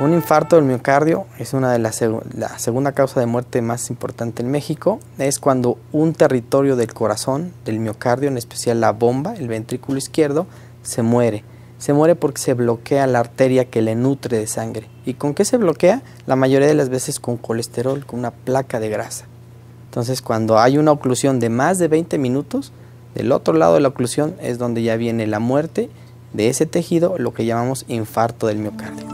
Un infarto del miocardio es una de la segunda causa de muerte más importante en México. Es cuando un territorio del corazón, del miocardio, en especial la bomba, el ventrículo izquierdo, se muere. Se muere porque se bloquea la arteria que le nutre de sangre. ¿Y con qué se bloquea? La mayoría de las veces con colesterol, con una placa de grasa. Entonces, cuando hay una oclusión de más de 20 minutos, del otro lado de la oclusión es donde ya viene la muerte de ese tejido, lo que llamamos infarto del miocardio.